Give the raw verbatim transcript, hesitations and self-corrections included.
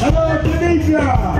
Hello, Tunisia!